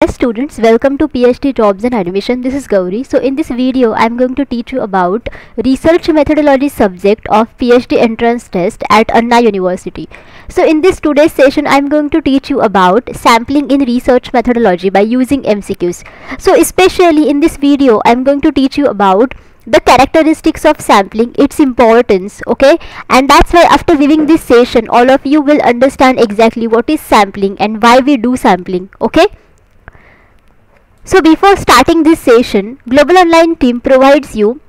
Hi students, welcome to PhD Jobs and Admission. This is Gauri. So in this video, I am going to teach you about research methodology subject of PhD entrance test at Anna University. So in this today's session, I am going to teach you about sampling in research methodology by using MCQs. So especially in this video, I am going to teach you about the characteristics of sampling, its importance, okay? And that's why after viewing this session, all of you will understand exactly what is sampling and why we do sampling, okay? So before starting this session, Global Online team provides you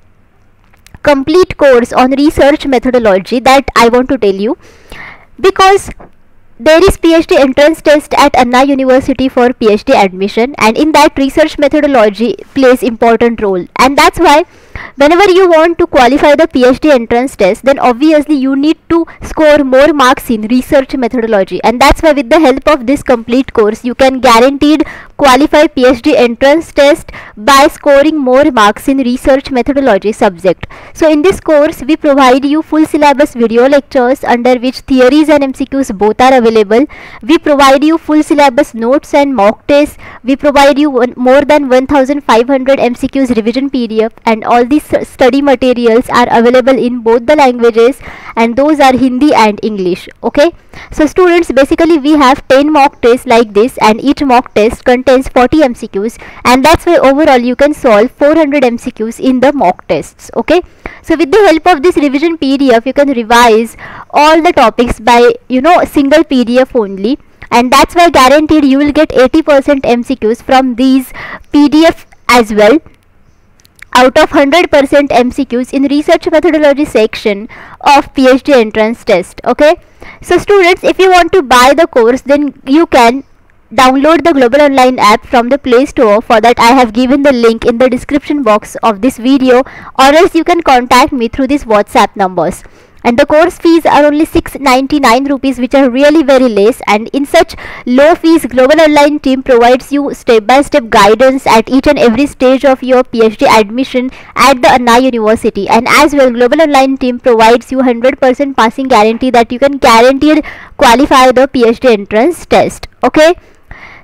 complete course on research methodology that I want to tell you, because there is PhD entrance test at Anna University for PhD admission, and in that research methodology plays important role. And that's why whenever you want to qualify the PhD entrance test, then obviously you need to score more marks in research methodology. And that's why with the help of this complete course, you can guaranteed qualify PhD entrance test by scoring more marks in research methodology subject. So in this course, we provide you full syllabus video lectures under which theories and MCQs both are available. We provide you full syllabus notes and mock tests. We provide you more than 1500 MCQs revision PDF, and all these study materials are available in both the languages, and those are Hindi and English, okay? So students, basically we have 10 mock tests like this, and each mock test contains 40 MCQs, and that's why overall you can solve 400 MCQs in the mock tests, okay? So with the help of this revision PDF, you can revise all the topics by, you know, single PDF only, and that's why guaranteed you will get 80% MCQs from these PDF as well. Out of 100% MCQs in research methodology section of PhD entrance test, okay? So students, if you want to buy the course, then you can download the Global Online app from the Play Store. For that, I have given the link in the description box of this video, or else you can contact me through these WhatsApp numbers. And the course fees are only 699 rupees, which are really very less, and in such low fees, Global Online team provides you step-by-step guidance at each and every stage of your PhD admission at the Anna University. And as well, Global Online team provides you 100% passing guarantee that you can guaranteed qualify the PhD entrance test, okay?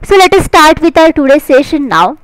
So let us start with our today's session now.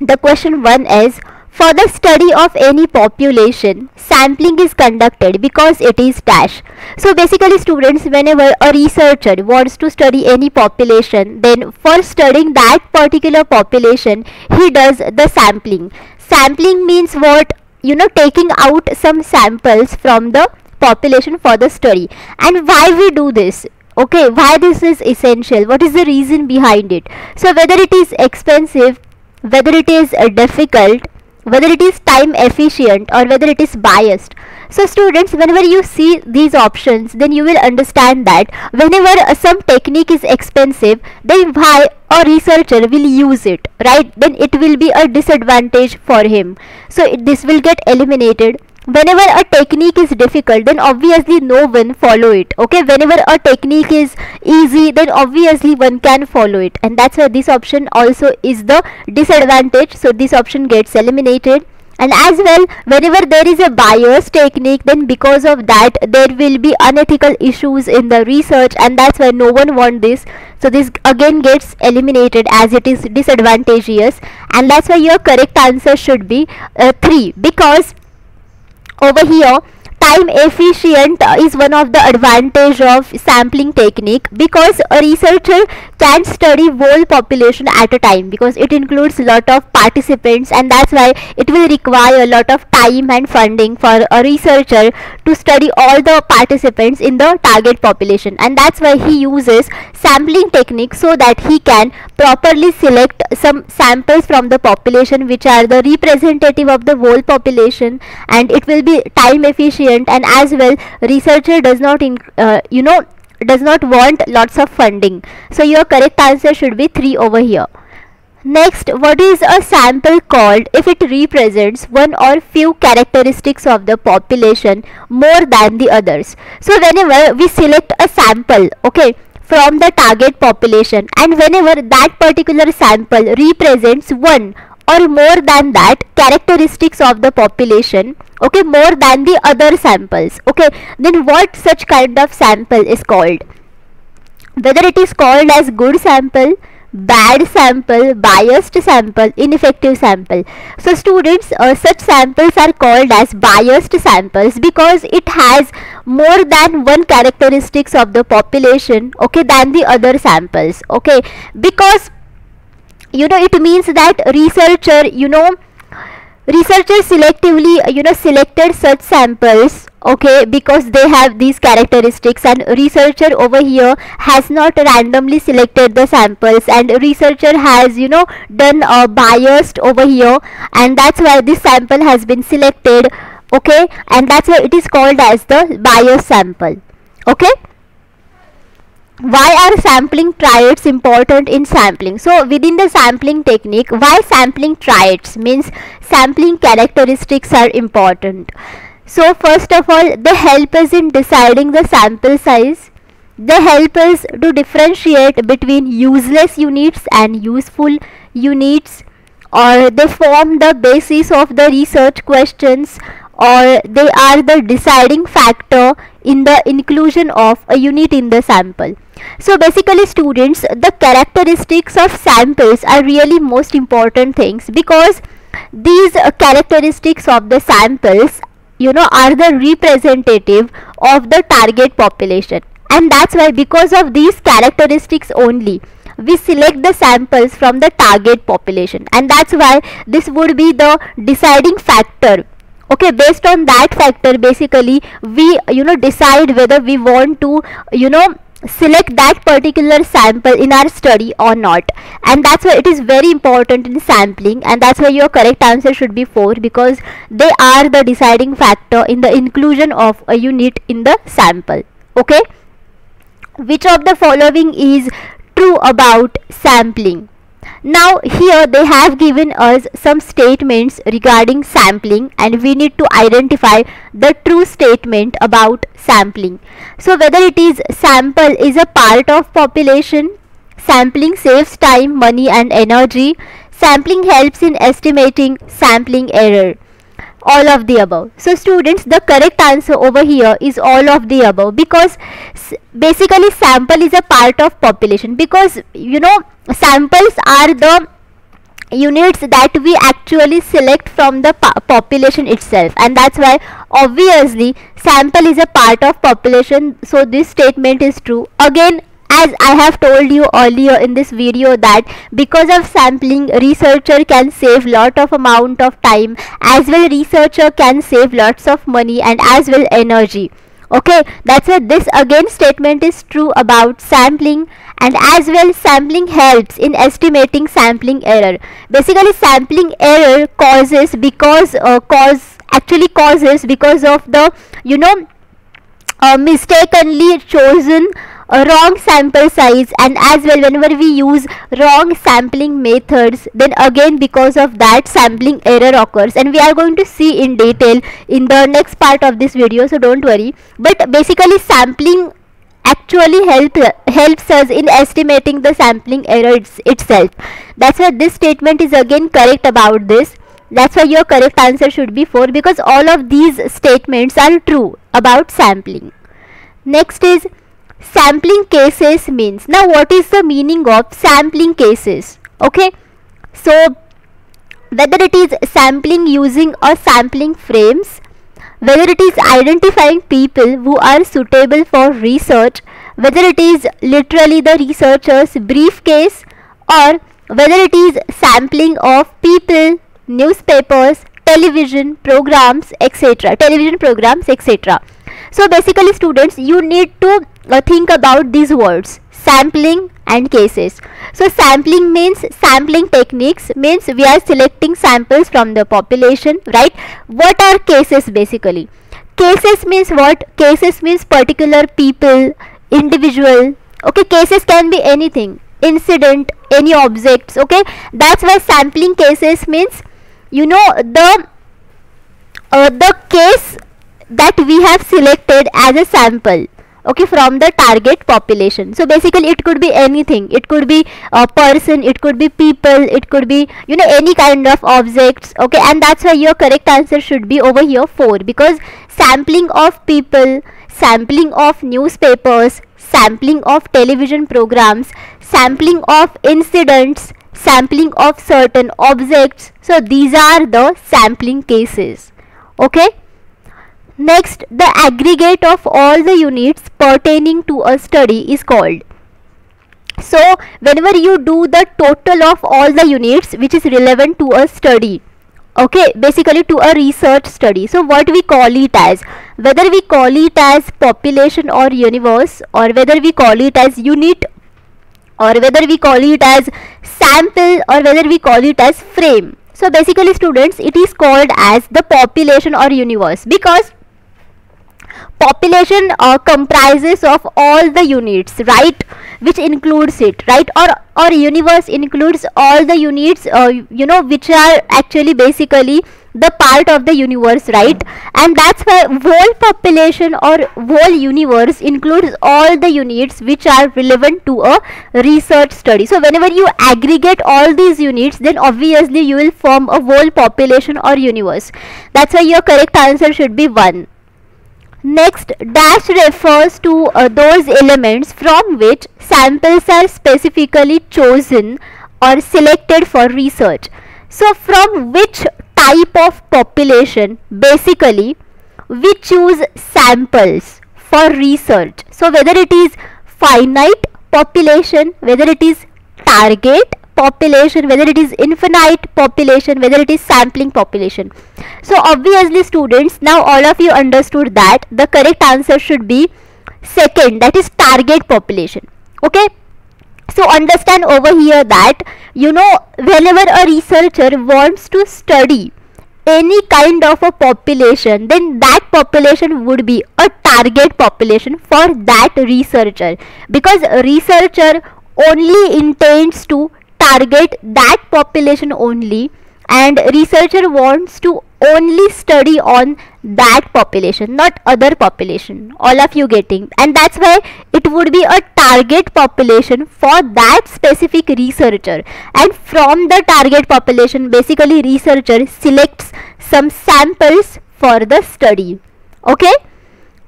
The question 1 is, for the study of any population, sampling is conducted because it is dash. So basically students, whenever a researcher wants to study any population, then for studying that particular population, he does the sampling. Sampling means what? You know, taking out some samples from the population for the study. And why we do this? Okay, why this is essential? What is the reason behind it? So whether it is expensive, whether it is difficult, whether it is time efficient, or whether it is biased. So students, whenever you see these options, then you will understand that whenever some technique is expensive, then why a researcher will use it, right? Then it will be a disadvantage for him. So this will get eliminated. Whenever a technique is difficult, then obviously no one follow it, okay? Whenever a technique is easy, then obviously one can follow it, and that's why this option also is the disadvantage. So this option gets eliminated. And as well, whenever there is a biased technique, then because of that there will be unethical issues in the research, and that's why no one wants this. So this again gets eliminated as it is disadvantageous. And that's why your correct answer should be 3, because over here, time efficient is one of the advantage of sampling technique, because a researcher can study whole population at a time, because it includes a lot of participants, and that's why it will require a lot of time and funding for a researcher to study all the participants in the target population. And that's why he uses sampling technique, so that he can properly select some samples from the population which are the representative of the whole population, and it will be time efficient. And as well, researcher does not does not want lots of funding. So your correct answer should be 3 over here. Next, what is a sample called if it represents one or few characteristics of the population more than the others? So whenever we select a sample, okay, from the target population, and whenever that particular sample represents one or more than that characteristics of the population, okay, more than the other samples, okay, then what such kind of sample is called? Whether it is called as good sample, bad sample, biased sample, ineffective sample. So students, such samples are called as biased samples because it has more than one characteristics of the population, okay, than the other samples, okay, because you know it means that researcher, you know, researchers selectively, you know, selected such samples, okay, because they have these characteristics, and researcher over here has not randomly selected the samples, and researcher has, you know, done biased over here, and that's why this sample has been selected, okay, and that's why it is called as the biased sample, okay. Why are sampling triads important in sampling? So within the sampling technique, why sampling triads means sampling characteristics are important? So first of all, they help us in deciding the sample size. They help us to differentiate between useless units and useful units, or they form the basis of the research questions, or they are the deciding factor in the inclusion of a unit in the sample. So basically students, the characteristics of samples are really most important things, because these characteristics of the samples, you know, are the representative of the target population, and that's why because of these characteristics only we select the samples from the target population, and that's why this would be the deciding factor. Okay, based on that factor basically we, you know, decide whether we want to, you know, select that particular sample in our study or not, and that's why it is very important in sampling, and that's why your correct answer should be 4, because they are the deciding factor in the inclusion of a unit in the sample. Okay, which of the following is true about sampling? Now here they have given us some statements regarding sampling, and we need to identify the true statement about sampling. So whether it is sample is a part of population, sampling saves time, money and energy, sampling helps in estimating sampling error, all of the above. So students, the correct answer over here is all of the above, because basically sample is a part of population, because you know samples are the units that we actually select from the population itself, and that's why obviously sample is a part of population, so this statement is true. Again, as I have told you earlier in this video, that because of sampling researcher can save lot of amount of time, as well researcher can save lots of money and as well energy. Okay, that's it. This again statement is true about sampling, and as well sampling helps in estimating sampling error. Basically sampling error causes because actually causes because of the, you know, mistakenly chosen wrong sample size, and as well whenever we use wrong sampling methods, then again because of that sampling error occurs, and we are going to see in detail in the next part of this video, so don't worry. But basically sampling actually helps us in estimating the sampling error itself. That's why this statement is again correct about this. That's why your correct answer should be 4, because all of these statements are true about sampling. Next is sampling cases means. Now what is the meaning of sampling cases? Okay, so whether it is sampling using or sampling frames, whether it is identifying people who are suitable for research, whether it is literally the researcher's briefcase, or whether it is sampling of people, newspapers, television programs, etc. So basically students, you need to think about these words, sampling and cases. So sampling means sampling techniques, means we are selecting samples from the population, right? What are cases? Basically cases means what? Cases means particular people, individual. Okay, cases can be anything, incident, any objects. Okay, that's why sampling cases means, you know, the case that we have selected as a sample, okay, from the target population. So basically it could be anything, it could be a person, it could be people, it could be, you know, any kind of objects. Okay, and that's why your correct answer should be over here 4, because sampling of people, sampling of newspapers, sampling of television programs, sampling of incidents, sampling of certain objects. So these are the sampling cases. Okay. Next, the aggregate of all the units pertaining to a study is called. So whenever you do the total of all the units which is relevant to a study, okay, basically to a research study. So what we call it as, whether we call it as population or universe, or whether we call it as unit, or whether we call it as sample, or whether we call it as frame. So basically students, it is called as the population or universe, because population comprises of all the units, right, which includes it, right, or universe includes all the units, you know, which are actually basically the part of the universe, right? And that's why whole population or whole universe includes all the units which are relevant to a research study. So whenever you aggregate all these units, then obviously you will form a whole population or universe. That's why your correct answer should be 1. Next, dash refers to those elements from which samples are specifically chosen or selected for research. So from which type of population basically we choose samples for research. So whether it is finite population, whether it is target population, whether it is infinite population, whether it is sampling population. So obviously students, now all of you understood that the correct answer should be second, that is target population. Okay, so understand over here that, you know, whenever a researcher wants to study any kind of a population, then that population would be a target population for that researcher, because a researcher only intends to target that population only, and researcher wants to only study on that population, not other population. All of you getting? And that's why it would be a target population for that specific researcher, and from the target population basically researcher selects some samples for the study. Okay.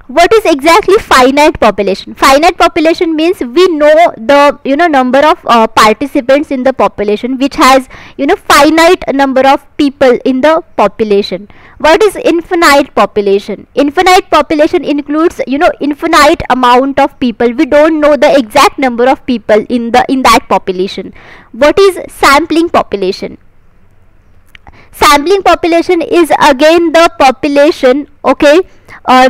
What is exactly finite population? Finite population means we know the, you know, number of participants in the population, which has, you know, finite number of people in the population. What is infinite population? Infinite population includes, you know, infinite amount of people. We don't know the exact number of people in the that population. What is sampling population? Sampling population is again the population, okay,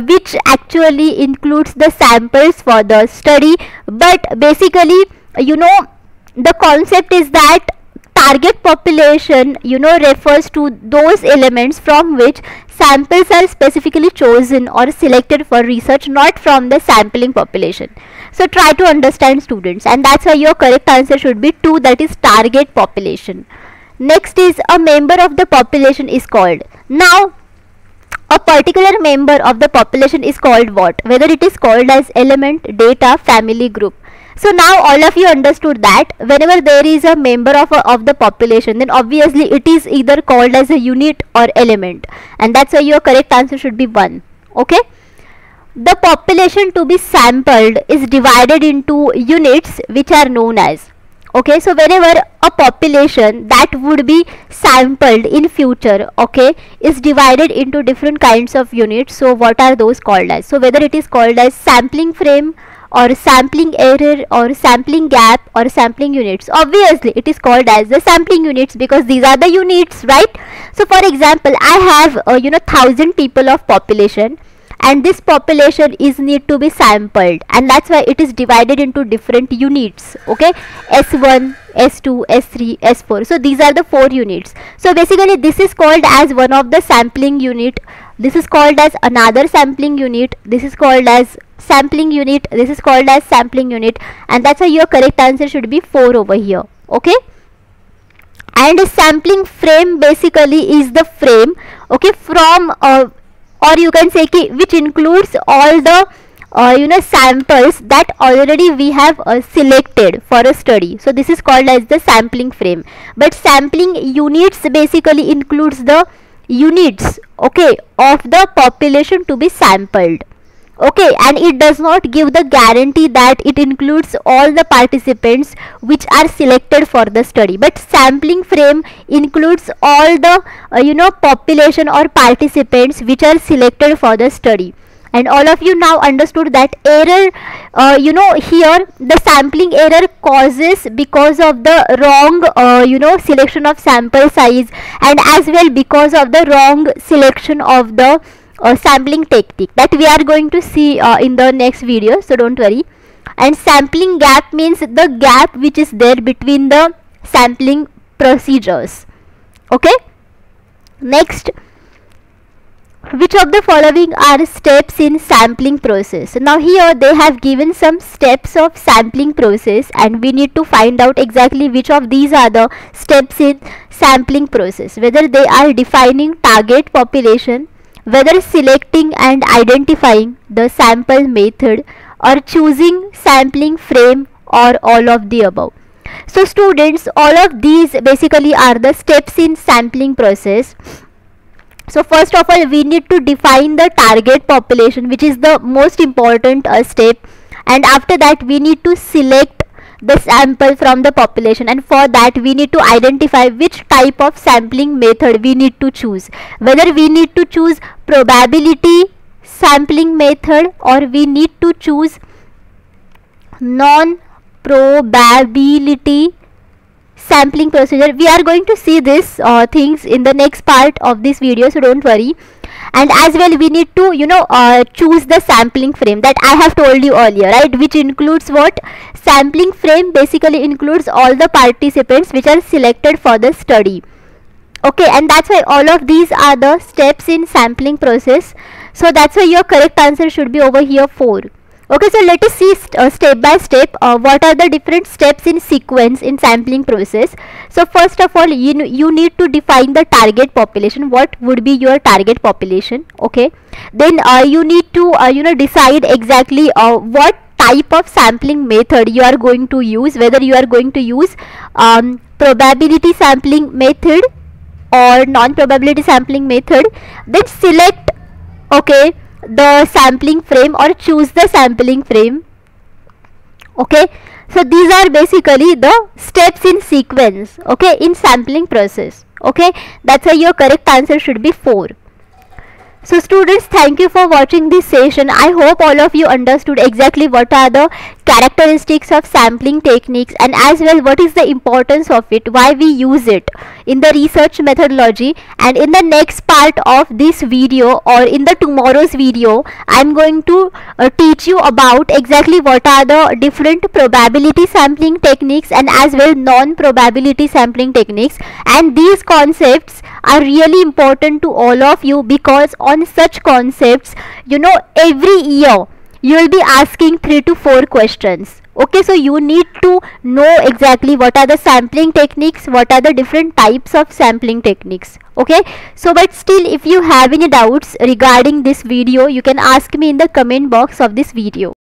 which actually includes the samples for the study, but basically, you know, the concept is that target population, you know, refers to those elements from which samples are specifically chosen or selected for research, not from the sampling population. So try to understand students, and that's why your correct answer should be 2, that is target population. Next is, a member of the population is called. Now a particular member of the population is called what? Whether it is called as element, data, family, group. So now all of you understood that whenever there is a member of the population, then obviously it is either called as a unit or element, and that's why your correct answer should be 1. Okay. The population to be sampled is divided into units which are known as. Okay, so whenever a population that would be sampled in future, okay, is divided into different kinds of units, so what are those called as? So whether it is called as sampling frame or sampling error or sampling gap or sampling units, obviously it is called as the sampling units, because these are the units, right? So for example, I have, you know, 1000 people of population, and this population is need to be sampled, and that's why it is divided into different units, okay, S1, S2, S3, S4. So these are the 4 units. So basically this is called as one of the sampling unit, this is called as another sampling unit, this is called as sampling unit, this is called as sampling unit, and that's why your correct answer should be 4 over here, okay. And a sampling frame basically is the frame, okay, from or you can say ki, which includes all the you know, samples that already we have selected for a study. So this is called as the sampling frame. But sampling units basically includes the units, okay, of the population to be sampled. Okay, and it does not give the guarantee that it includes all the participants which are selected for the study, but sampling frame includes all the population or participants which are selected for the study. And all of you now understood that error, here the sampling error causes because of the wrong, selection of sample size, and as well because of the wrong selection of the sampling technique that we are going to see in the next video. So don't worry. And sampling gap means the gap which is there between the sampling procedures. Okay. Next. Which of the following are steps in sampling process? Now here they have given some steps of sampling process, and we need to find out exactly which of these are the steps in sampling process. Whether they are defining target population, whether selecting and identifying the sample method, or choosing sampling frame, or all of the above. So students, all of these basically are the steps in sampling process. So first of all, we need to define the target population, which is the most important step, and after that we need to select the sample from the population, and for that we need to identify which type of sampling method we need to choose, whether we need to choose probability sampling method or we need to choose non-probability sampling procedure. We are going to see this things in the next part of this video, so don't worry. And as well we need to choose the sampling frame that I have told you earlier, right, which includes what? Sampling frame basically includes all the participants which are selected for the study. Okay, and that's why all of these are the steps in sampling process. So that's why your correct answer should be over here 4. Okay, so let us see step by step what are the different steps in sequence in sampling process. So first of all, you need to define the target population. What would be your target population? Okay, then you need to decide exactly what type of sampling method you are going to use, whether you are going to use probability sampling method or non-probability sampling method. Then select, okay, the sampling frame or choose the sampling frame. Okay, so these are basically the steps in sequence, okay, in sampling process. Okay, that's why your correct answer should be 4. So students, thank you for watching this session. I hope all of you understood exactly what are the characteristics of sampling techniques, and as well what is the importance of it, why we use it in the research methodology. And in the next part of this video or in the tomorrow's video, I am going to teach you about exactly what are the different probability sampling techniques and as well non-probability sampling techniques. And these concepts are really important to all of you, because on such concepts, every year you will be asking 3 to 4 questions. Okay, so you need to know exactly what are the sampling techniques, what are the different types of sampling techniques. Okay, so but still, if you have any doubts regarding this video, you can ask me in the comment box of this video.